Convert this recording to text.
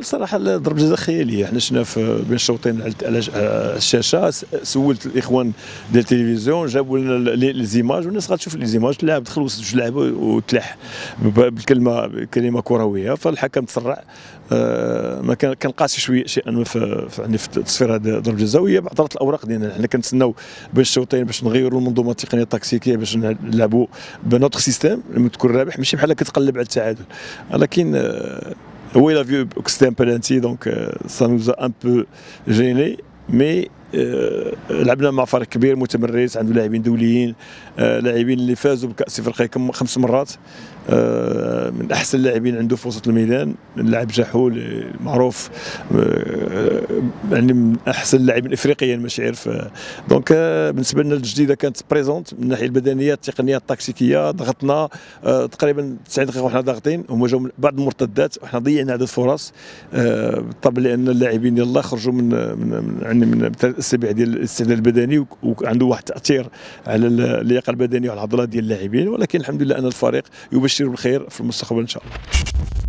الدخل صراحه ضرب جزاء خياليه. حنا شفنا بين الشوطين على الشاشه، سولت الاخوان ديال التلفزيون جابوا لنا ليزيماج والناس غتشوف ليزيماج، اللاعب دخل وسط جوج لعابه وتلاح بكلمه كرويه، فالحكم تسرع. ما كان كنقاسي شويه شيئا ما يعني في تصفير هذا ضرب جزاء، وهي بعضرات الاوراق ديالنا. حنا كنتسناو باش الشوطين باش نغيروا المنظومه التقنيه التكتيكيه باش نلعبوا بنوتر سيستيم المذكور الرابح، ماشي بحال كتقلب على التعادل. ولكن oui, la vue que c'était un penalty, donc ça nous a un peu gêné, mais لعبنا مع فريق كبير متمرس عنده لاعبين دوليين، لاعبين اللي فازوا بكأس أفريقيا كم 5 مرات، من أحسن اللاعبين عنده في وسط الميدان، اللاعب جحول معروف، يعني من أحسن اللاعبين إفريقيا ماشي عارف. دونك بالنسبة لنا الجديدة كانت بريزونت من الناحية البدنية التقنية التكتيكية، ضغطنا تقريبا 90 دقيقة وحنا ضاغطين، هما جاو بعض المرتدات وحنا ضيعنا عدد فرص، بالطبع لأن اللاعبين يلا خرجوا من السبع ديال الاستعداد البدني، وعنده واحد التاثير على اللياقه البدنيه وعلى العضلات ديال اللاعبين. ولكن الحمد لله ان الفريق يبشر بالخير في المستقبل ان شاء الله.